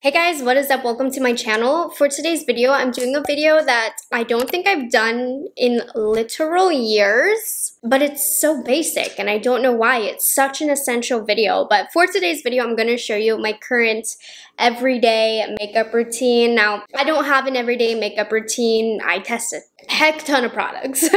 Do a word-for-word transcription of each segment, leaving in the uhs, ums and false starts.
Hey guys, what is up? Welcome to my channel. For today's video, I'm doing a video that I don't think I've done in literal years, but it's so basic and I don't know why. It's such an essential video. But for today's video, I'm going to show you my current everyday makeup routine. Now, I don't have an everyday makeup routine. I test it. Heck ton of products.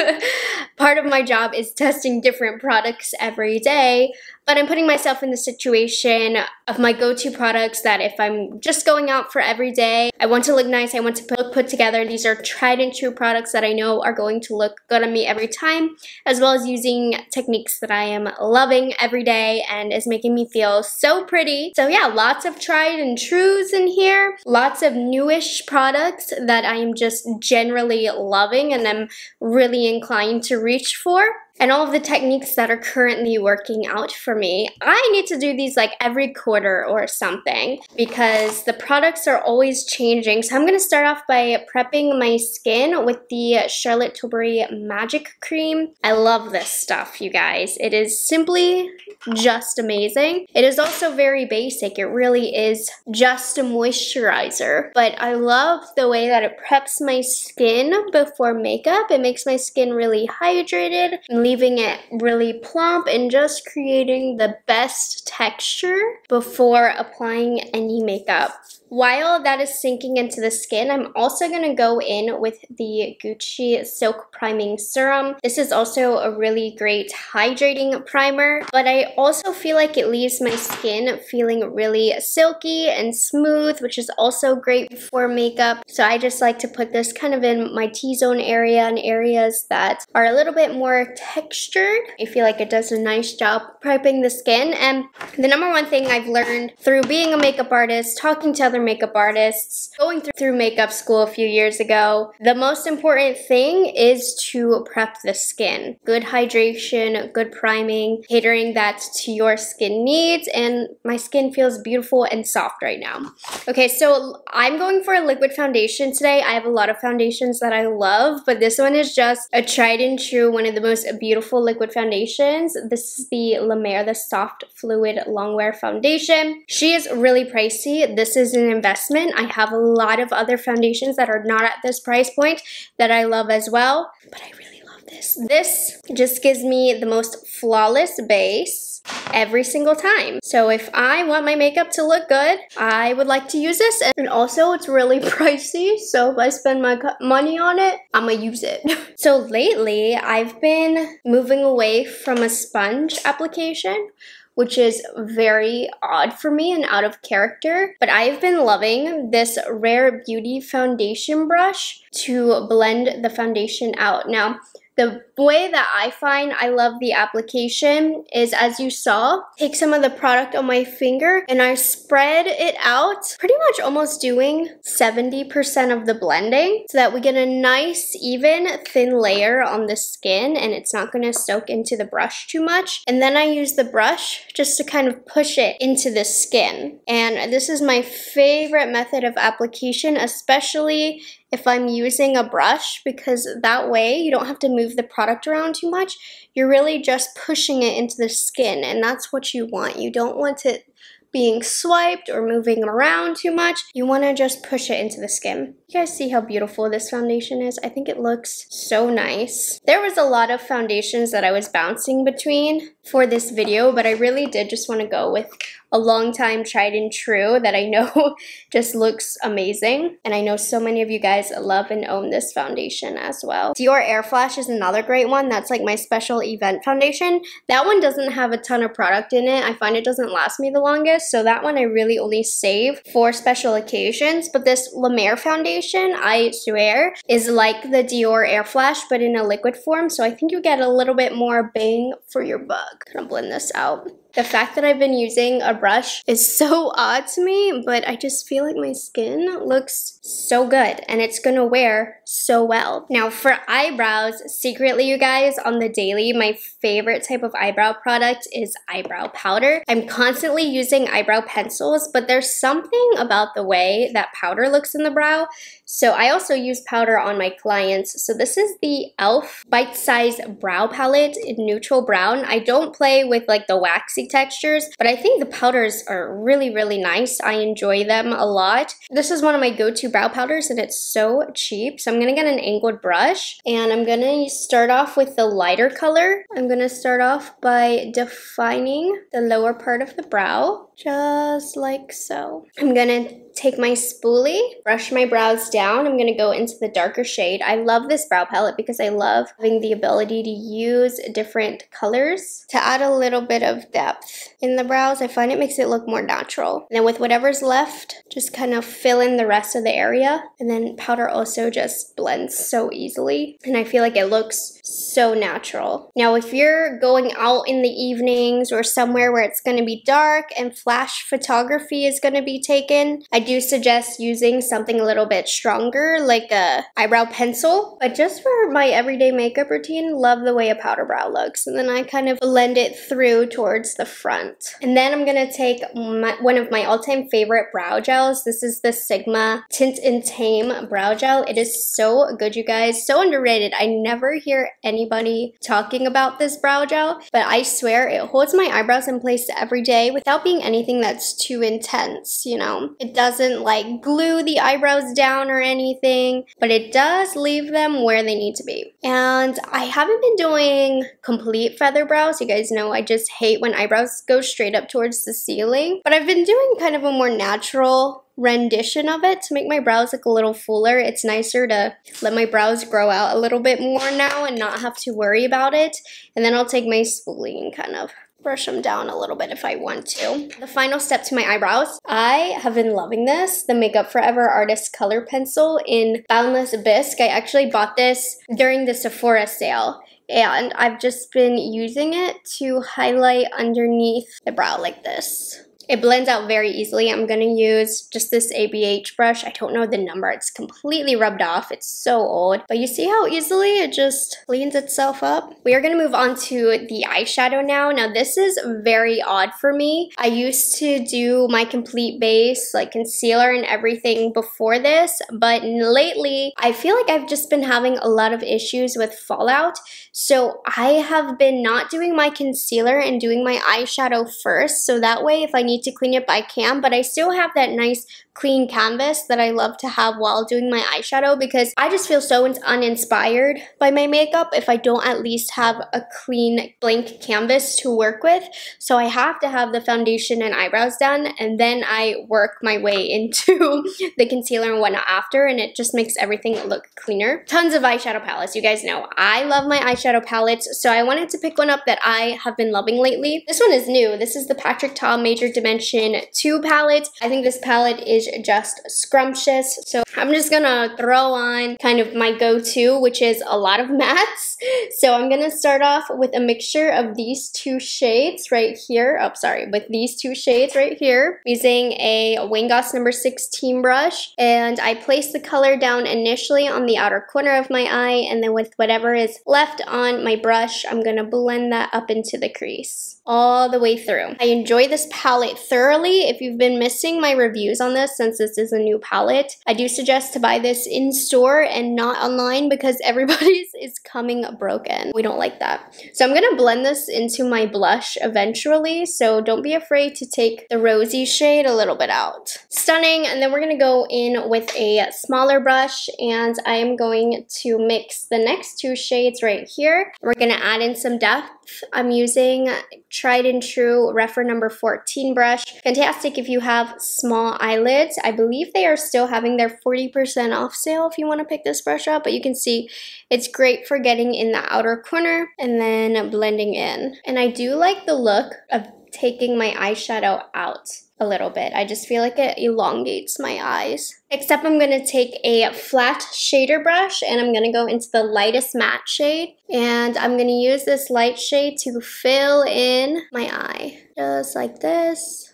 Part of my job is testing different products every day, but I'm putting myself in the situation of my go-to products that if I'm just going out for every day, I want to look nice, I want to look put together. These are tried and true products that I know are going to look good on me every time, as well as using techniques that I am loving every day and is making me feel so pretty. So yeah, lots of tried and trues in here, lots of newish products that I am just generally loving and I'm really inclined to reach for, and all of the techniques that are currently working out for me. I need to do these like every quarter or something because the products are always changing. So I'm going to start off by prepping my skin with the Charlotte Tilbury Magic Cream. I love this stuff, you guys. It is simply just amazing. It is also very basic. It really is just a moisturizer, but I love the way that it preps my skin before makeup. It makes my skin really hydrated, leaving it really plump and just creating the best texture before applying any makeup. While that is sinking into the skin, I'm also going to go in with the Gucci Silk Priming Serum. This is also a really great hydrating primer, but I also feel like it leaves my skin feeling really silky and smooth, which is also great for makeup. So I just like to put this kind of in my T-zone area and areas that are a little bit more textured. I feel like it does a nice job prepping the skin. And the number one thing I've learned through being a makeup artist, talking to other makeup artists, going through makeup school a few years ago, the most important thing is to prep the skin. Good hydration, good priming, catering that to your skin needs, and my skin feels beautiful and soft right now. Okay, so I'm going for a liquid foundation today. I have a lot of foundations that I love, but this one is just a tried and true, one of the most beautiful liquid foundations. This is the La Mer, the Soft Fluid Longwear Foundation. She is really pricey. This is an investment. I have a lot of other foundations that are not at this price point that I love as well, but I really love this. This just gives me the most flawless base every single time. So if I want my makeup to look good, I would like to use this. And also it's really pricey, so if I spend my money on it, I'm gonna use it. So lately I've been moving away from a sponge application, which is very odd for me and out of character. But I've been loving this Rare Beauty foundation brush to blend the foundation out. Now, the way that I find I love the application is, as you saw, take some of the product on my finger and I spread it out, pretty much almost doing seventy percent of the blending so that we get a nice, even, thin layer on the skin and it's not going to soak into the brush too much. And then I use the brush just to kind of push it into the skin. And this is my favorite method of application, especially if I'm using a brush, because that way you don't have to move the product around too much. You're really just pushing it into the skin, and that's what you want. You don't want it being swiped or moving around too much. You want to just push it into the skin. You guys see how beautiful this foundation is? I think it looks so nice. There was a lot of foundations that I was bouncing between for this video, but I really did just want to go with a long time tried and true that I know just looks amazing. And I know so many of you guys love and own this foundation as well. Dior Air Flash is another great one. That's like my special event foundation. That one doesn't have a ton of product in it. I find it doesn't last me the longest. So that one I really only save for special occasions. But this La Mer foundation, I swear, is like the Dior Air Flash, but in a liquid form. So I think you get a little bit more bang for your buck. Gonna blend this out. The fact that I've been using a brush is so odd to me, but I just feel like my skin looks so good and it's gonna wear so well. Now for eyebrows, secretly you guys, on the daily, my favorite type of eyebrow product is eyebrow powder. I'm constantly using eyebrow pencils, but there's something about the way that powder looks in the brow. So I also use powder on my clients. So this is the e l f. Bite Size Brow Palette in Neutral Brown. I don't play with like the waxy waxy textures, but I think the powders are really, really nice. I enjoy them a lot. This is one of my go-to brow powders, and it's so cheap. So I'm gonna get an angled brush, and I'm gonna start off with the lighter color. I'm gonna start off by defining the lower part of the brow, just like so. I'm gonna take my spoolie, brush my brows down. I'm gonna go into the darker shade. I love this brow palette because I love having the ability to use different colors to add a little bit of depth in the brows. I find it makes it look more natural. And then with whatever's left, just kind of fill in the rest of the area. And then powder also just blends so easily. And I feel like it looks so natural. Now, if you're going out in the evenings or somewhere where it's gonna be dark and flash photography is gonna be taken, I I do suggest using something a little bit stronger, like a eyebrow pencil. But just for my everyday makeup routine, love the way a powder brow looks. And then I kind of blend it through towards the front. And then I'm gonna take my, one of my all-time favorite brow gels. This is the Sigma Tint and Tame brow gel. It is so good, you guys. So underrated. I never hear anybody talking about this brow gel, but I swear it holds my eyebrows in place every day without being anything that's too intense, you know? It does doesn't like glue the eyebrows down or anything, but it does leave them where they need to be. And I haven't been doing complete feather brows. You guys know I just hate when eyebrows go straight up towards the ceiling, but I've been doing kind of a more natural rendition of it to make my brows look a little fuller. It's nicer to let my brows grow out a little bit more now and not have to worry about it. And then I'll take my spoolie and kind of brush them down a little bit if I want to. The final step to my eyebrows. I have been loving this, the Makeup Forever Artist Color Pencil in Boundless Abysque. I actually bought this during the Sephora sale, and I've just been using it to highlight underneath the brow like this. It blends out very easily. I'm gonna use just this A B H brush. I don't know the number. It's completely rubbed off. It's so old. But you see how easily it just cleans itself up? We are gonna move on to the eyeshadow now. Now, this is very odd for me. I used to do my complete base, like concealer and everything before this, but lately, I feel like I've just been having a lot of issues with fallout. So I have been not doing my concealer and doing my eyeshadow first. So that way, if I need to clean up, I can, but I still have that nice clean canvas that I love to have while doing my eyeshadow, because I just feel so uninspired by my makeup if I don't at least have a clean blank canvas to work with. So I have to have the foundation and eyebrows done, and then I work my way into the concealer and whatnot after, and it just makes everything look cleaner. Tons of eyeshadow palettes. You guys know I love my eyeshadow palettes, so I wanted to pick one up that I have been loving lately. This one is new. This is the Patrick Ta Major Dimension two palette. I think this palette is just scrumptious. So I'm just gonna throw on kind of my go-to, which is a lot of mattes. So I'm gonna start off with a mixture of these two shades right here. Oh, sorry, with these two shades right here. I'm using a Wayne Goss number sixteen brush, and I place the color down initially on the outer corner of my eye, and then with whatever is left on my brush, I'm gonna blend that up into the crease all the way through. I enjoy this palette thoroughly. If you've been missing my reviews on this, since this is a new palette, I do suggest to buy this in store and not online, because everybody's is coming broken. We don't like that. So I'm gonna blend this into my blush eventually, so don't be afraid to take the rosy shade a little bit out. Stunning. And then we're gonna go in with a smaller brush, and I am going to mix the next two shades right here. We're gonna add in some depth. I'm using tried and true Rephr number fourteen brush. Fantastic if you have small eyelids. I believe they are still having their forty percent off sale if you want to pick this brush up, but you can see it's great for getting in the outer corner and then blending in. And I do like the look of taking my eyeshadow out a little bit. I just feel like it elongates my eyes. Except I'm gonna take a flat shader brush, and I'm gonna go into the lightest matte shade, and I'm gonna use this light shade to fill in my eye, just like this.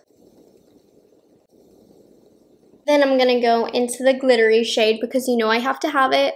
Then I'm gonna go into the glittery shade, because you know I have to have it,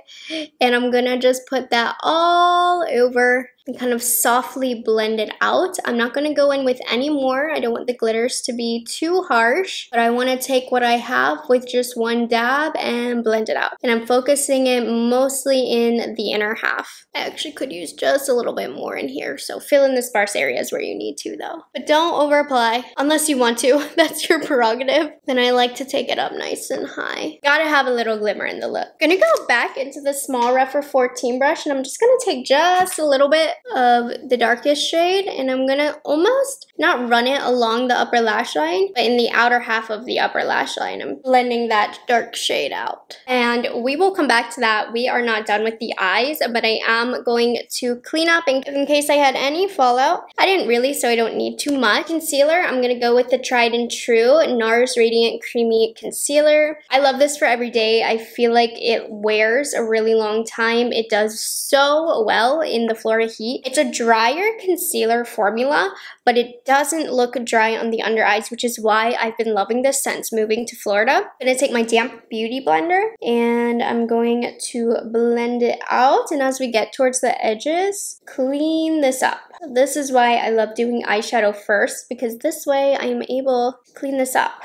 and I'm gonna just put that all over and kind of softly blend it out. I'm not going to go in with any more. I don't want the glitters to be too harsh, but I want to take what I have with just one dab and blend it out. And I'm focusing it mostly in the inner half. I actually could use just a little bit more in here, so fill in the sparse areas where you need to though. But don't over apply unless you want to. That's your prerogative. Then I like to take it up nice and high. Gotta have a little glimmer in the look. I'm gonna go back into the small Rephr fourteen brush and I'm just gonna take just a little bit of the darkest shade, and I'm gonna almost not run it along the upper lash line, but in the outer half of the upper lash line, I'm blending that dark shade out. And we will come back to that. We are not done with the eyes, but I am going to clean up in, in case I had any fallout. I didn't really, so I don't need too much. Concealer, I'm gonna go with the tried and true NARS Radiant Creamy Concealer. I love this for every day. I feel like it wears a really long time. It does so well in the Florida heat. It's a drier concealer formula, but it doesn't look dry on the under eyes, which is why I've been loving this since moving to Florida. I'm gonna take my damp beauty blender and I'm going to blend it out. And as we get towards the edges, clean this up. This is why I love doing eyeshadow first, because this way I am able to clean this up.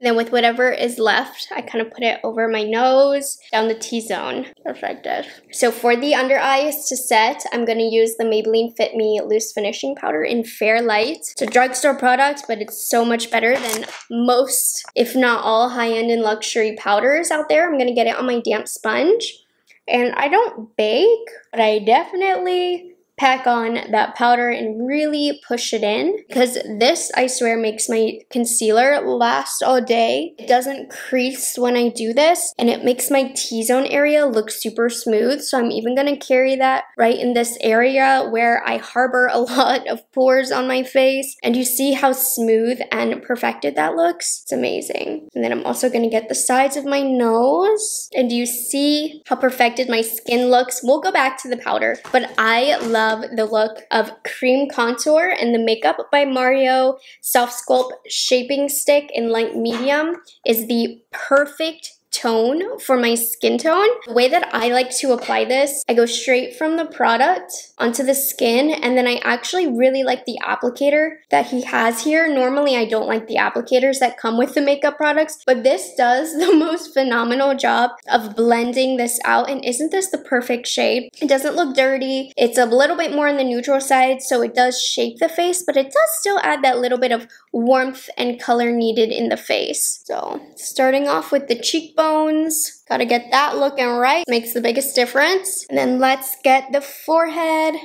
Then with whatever is left, I kind of put it over my nose, down the T-zone. Perfective. So for the under eyes to set, I'm going to use the Maybelline Fit Me Loose Finishing Powder in Fair Light. It's a drugstore product, but it's so much better than most, if not all, high-end and luxury powders out there. I'm going to get it on my damp sponge. And I don't bake, but I definitely pack on that powder and really push it in, because this, I swear, makes my concealer last all day. It doesn't crease when I do this, and it makes my T-zone area look super smooth. So I'm even gonna carry that right in this area where I harbor a lot of pores on my face, and you see how smooth and perfected that looks? It's amazing. And then I'm also gonna get the sides of my nose, and you see how perfected my skin looks? We'll go back to the powder, but I love Love the look of cream contour and the Makeup by Mario Soft Sculpt Shaping Stick in Light Medium is the perfect tone for my skin tone. The way that I like to apply this, I go straight from the product onto the skin, and then I actually really like the applicator that he has here. Normally I don't like the applicators that come with the makeup products, but this does the most phenomenal job of blending this out. And isn't this the perfect shade? It doesn't look dirty. It's a little bit more on the neutral side, so it does shape the face, but it does still add that little bit of warmth and color needed in the face. So starting off with the cheekbone, gotta get that looking right. Makes the biggest difference. And then let's get the forehead.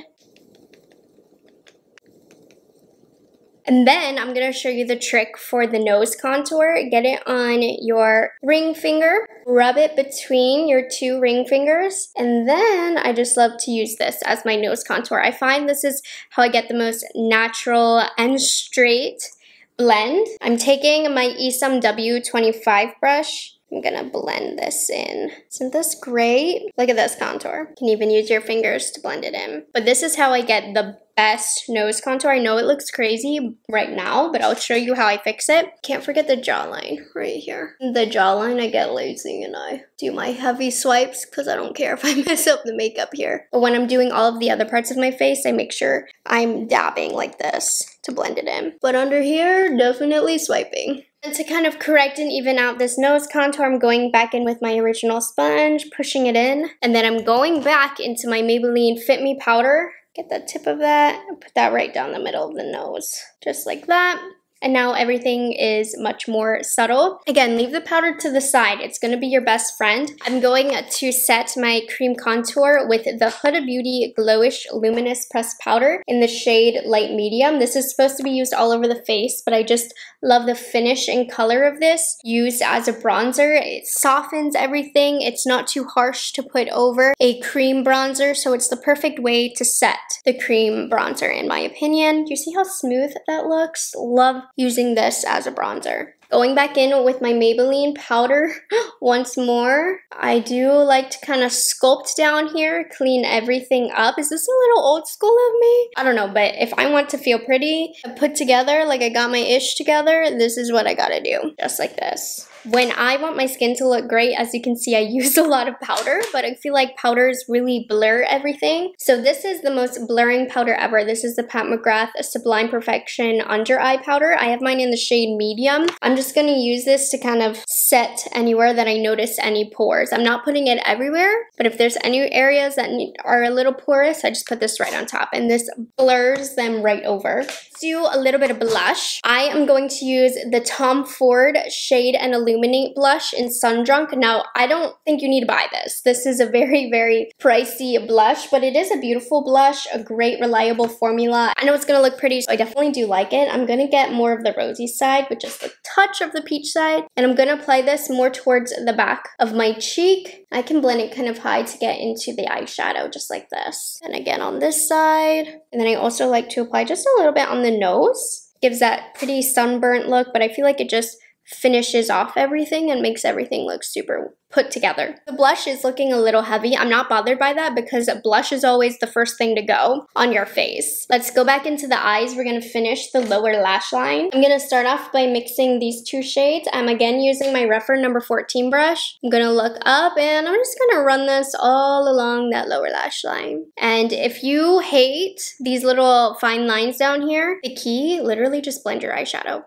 And then I'm gonna show you the trick for the nose contour. Get it on your ring finger, rub it between your two ring fingers, and then I just love to use this as my nose contour. I find this is how I get the most natural and straight blend. I'm taking my E S O M W twenty-five brush. I'm gonna blend this in. Isn't this great? Look at this contour. You can even use your fingers to blend it in. But this is how I get the best nose contour. I know it looks crazy right now, but I'll show you how I fix it. Can't forget the jawline right here. The jawline, I get lazy and I do my heavy swipes because I don't care if I mess up the makeup here. But when I'm doing all of the other parts of my face, I make sure I'm dabbing like this to blend it in. But under here, definitely swiping. And to kind of correct and even out this nose contour, I'm going back in with my original sponge, pushing it in. And then I'm going back into my Maybelline Fit Me powder. Get the tip of that, put that right down the middle of the nose, just like that. And now everything is much more subtle. Again, leave the powder to the side. It's gonna be your best friend. I'm going to set my cream contour with the Huda Beauty Glowish Luminous Pressed Powder in the shade Light Medium. This is supposed to be used all over the face, but I just love the finish and color of this. Used as a bronzer, it softens everything. It's not too harsh to put over a cream bronzer, so it's the perfect way to set the cream bronzer, in my opinion. Do you see how smooth that looks? Love using this as a bronzer. Going back in with my Maybelline powder once more. I do like to kind of sculpt down here, clean everything up. Is this a little old school of me? I don't know, but if I want to feel pretty, put together, like I got my ish together, this is what I gotta do. Just like this. When I want my skin to look great, as you can see, I use a lot of powder, but I feel like powders really blur everything. So this is the most blurring powder ever. This is the Pat McGrath Sublime Perfection Under Eye Powder. I have mine in the shade Medium. I'm just going to use this to kind of set anywhere that I notice any pores. I'm not putting it everywhere, but if there's any areas that are a little porous, I just put this right on top, and this blurs them right over. Let's do a little bit of blush. I am going to use the Tom Ford Shade and Illuminate Illuminate blush in Sundrunk. Now, I don't think you need to buy this. This is a very, very pricey blush, but it is a beautiful blush, a great, reliable formula. I know it's gonna look pretty, so I definitely do like it. I'm gonna get more of the rosy side with just a touch of the peach side, and I'm gonna apply this more towards the back of my cheek. I can blend it kind of high to get into the eyeshadow, just like this. And again on this side. And then I also like to apply just a little bit on the nose. Gives that pretty sunburnt look, but I feel like it just finishes off everything and makes everything look super put together. The blush is looking a little heavy. I'm not bothered by that because blush is always the first thing to go on your face. Let's go back into the eyes. We're gonna finish the lower lash line. I'm gonna start off by mixing these two shades. I'm again using my Rephr number fourteen brush. I'm gonna look up and I'm just gonna run this all along that lower lash line. And if you hate these little fine lines down here, the key, literally just blend your eyeshadow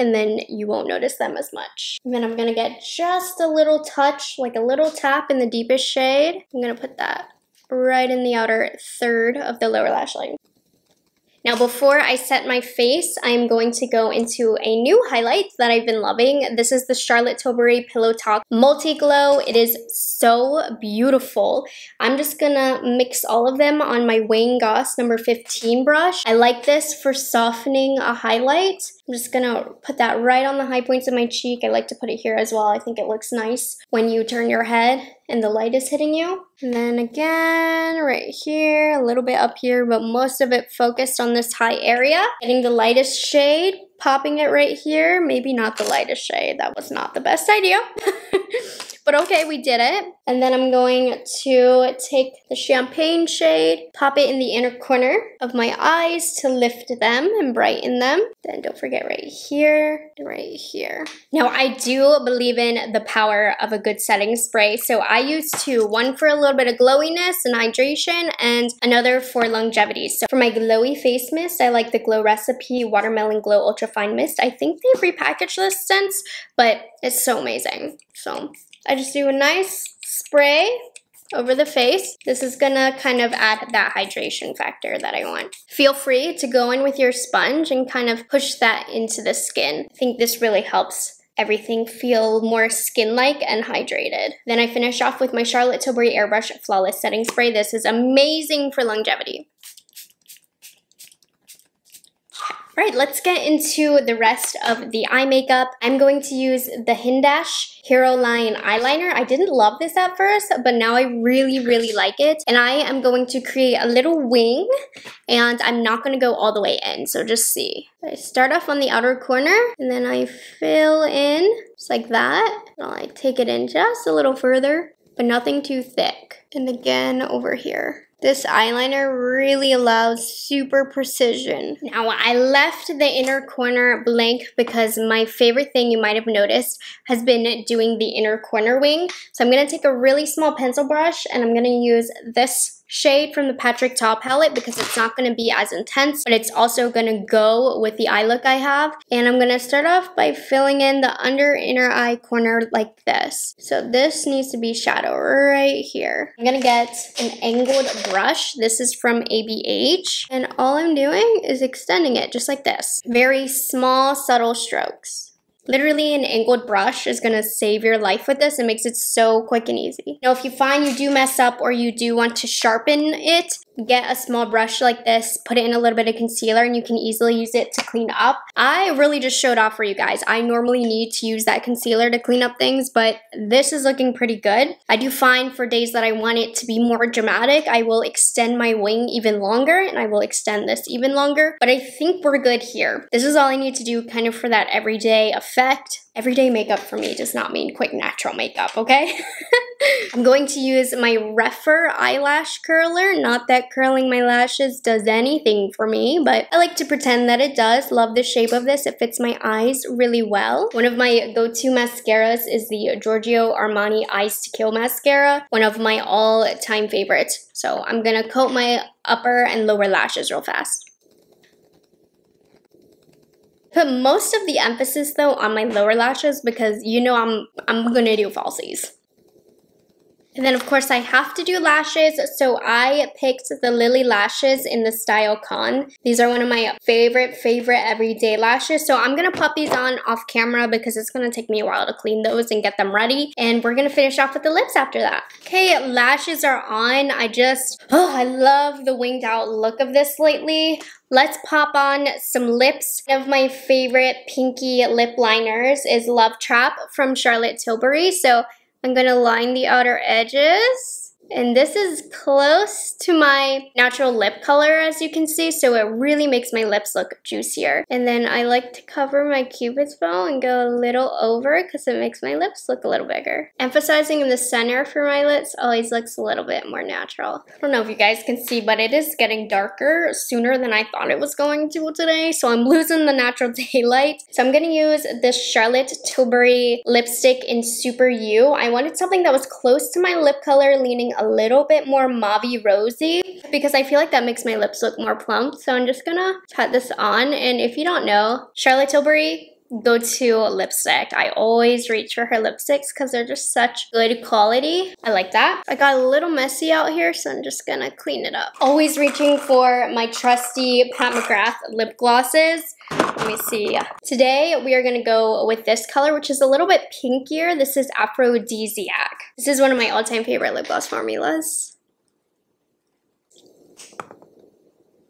and then you won't notice them as much. And then I'm gonna get just a little touch, like a little tap in the deepest shade. I'm gonna put that right in the outer third of the lower lash line. Now, before I set my face, I'm going to go into a new highlight that I've been loving. This is the Charlotte Tilbury Pillow Talk Multi Glow. It is so beautiful. I'm just gonna mix all of them on my Wayne Goss number fifteen brush. I like this for softening a highlight. I'm just gonna put that right on the high points of my cheek. I like to put it here as well. I think it looks nice when you turn your head and the light is hitting you. And then again, right here, a little bit up here, but most of it focused on this high area. Getting the lightest shade, popping it right here. Maybe not the lightest shade. That was not the best idea. But okay, we did it. And then I'm going to take the champagne shade, pop it in the inner corner of my eyes to lift them and brighten them. Then don't forget right here, right here. Now, I do believe in the power of a good setting spray. So I use two, one for a little bit of glowiness and hydration and another for longevity. So for my glowy face mist, I like the Glow Recipe Watermelon Glow Ultra Fine Mist. I think they've repackaged this since, but it's so amazing. So I just do a nice spray over the face. This is gonna kind of add that hydration factor that I want. Feel free to go in with your sponge and kind of push that into the skin. I think this really helps everything feel more skin-like and hydrated. Then I finish off with my Charlotte Tilbury Airbrush Flawless Setting Spray. This is amazing for longevity. All right, let's get into the rest of the eye makeup. I'm going to use the Hindash Hero Line Eyeliner. I didn't love this at first, but now I really, really like it. And I am going to create a little wing, and I'm not gonna go all the way in, so just see. I start off on the outer corner, and then I fill in, just like that. And I'll like, take it in just a little further, but nothing too thick. And again, over here. This eyeliner really allows super precision. Now, I left the inner corner blank because my favorite thing you might have noticed has been doing the inner corner wing. So I'm gonna take a really small pencil brush and I'm gonna use this shade from the Patrick Ta palette because it's not gonna be as intense, but it's also gonna go with the eye look I have. And I'm gonna start off by filling in the under inner eye corner like this. So this needs to be shadow right here. I'm gonna get an angled brush. This is from A B H. And all I'm doing is extending it just like this. Very small, subtle strokes. Literally an angled brush is gonna save your life with this. It makes it so quick and easy. Now, if you find you do mess up or you do want to sharpen it, get a small brush like this, put it in a little bit of concealer, and you can easily use it to clean up. I really just showed off for you guys. I normally need to use that concealer to clean up things, but this is looking pretty good. I do find for days that I want it to be more dramatic, I will extend my wing even longer, and I will extend this even longer, but I think we're good here. This is all I need to do kind of for that everyday effect. Everyday makeup for me does not mean quick natural makeup, okay? I'm going to use my Rephr Eyelash Curler. Not that curling my lashes does anything for me, but I like to pretend that it does. Love the shape of this. It fits my eyes really well. One of my go-to mascaras is the Giorgio Armani Eyes to Kill Mascara, one of my all-time favorites. So I'm gonna coat my upper and lower lashes real fast. Put most of the emphasis though on my lower lashes because you know I'm I'm gonna do falsies. And then of course I have to do lashes, so I picked the Lily Lashes in the style Cannes. These are one of my favorite, favorite everyday lashes. So I'm gonna pop these on off camera because it's gonna take me a while to clean those and get them ready. And we're gonna finish off with the lips after that. Okay, lashes are on. I just, oh, I love the winged out look of this lately. Let's pop on some lips. One of my favorite pinky lip liners is Love Trap from Charlotte Tilbury. So I'm gonna line the outer edges, and this is close to my natural lip color, as you can see, so it really makes my lips look juicier. And then I like to cover my cupid's bow and go a little over because it makes my lips look a little bigger. Emphasizing in the center for my lips always looks a little bit more natural. I don't know if you guys can see, but it is getting darker sooner than I thought it was going to today, so I'm losing the natural daylight. So I'm gonna use this Charlotte Tilbury lipstick in Super U. I wanted something that was close to my lip color, leaning a little bit more mauvey rosy because I feel like that makes my lips look more plump. So I'm just gonna pat this on. And if you don't know, Charlotte Tilbury, go-to lipstick. I always reach for her lipsticks because they're just such good quality. I like that. I got a little messy out here, so I'm just gonna clean it up. Always reaching for my trusty Pat McGrath lip glosses. Let me see. Today we are gonna go with this color, which is a little bit pinkier. This is Aphrodisiac. This is one of my all-time favorite lip gloss formulas.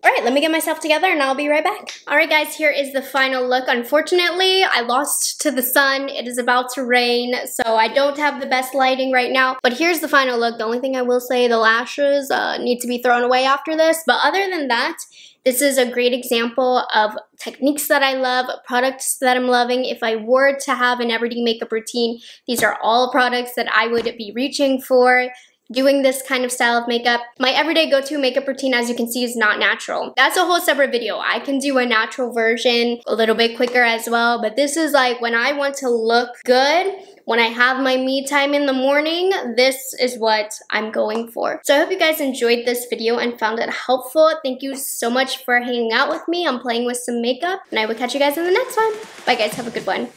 All right, let me get myself together and I'll be right back. All right guys, here is the final look. Unfortunately, I lost to the sun. It is about to rain, so I don't have the best lighting right now, but here's the final look. The only thing I will say, the lashes uh, need to be thrown away after this, but other than that, this is a great example of techniques that I love, products that I'm loving. If I were to have an everyday makeup routine, these are all products that I would be reaching for. Doing this kind of style of makeup. My everyday go-to makeup routine, as you can see, is not natural. That's a whole separate video. I can do a natural version a little bit quicker as well, but this is like when I want to look good, when I have my me time in the morning, this is what I'm going for. So I hope you guys enjoyed this video and found it helpful. Thank you so much for hanging out with me. I'm playing with some makeup, and I will catch you guys in the next one. Bye guys, have a good one.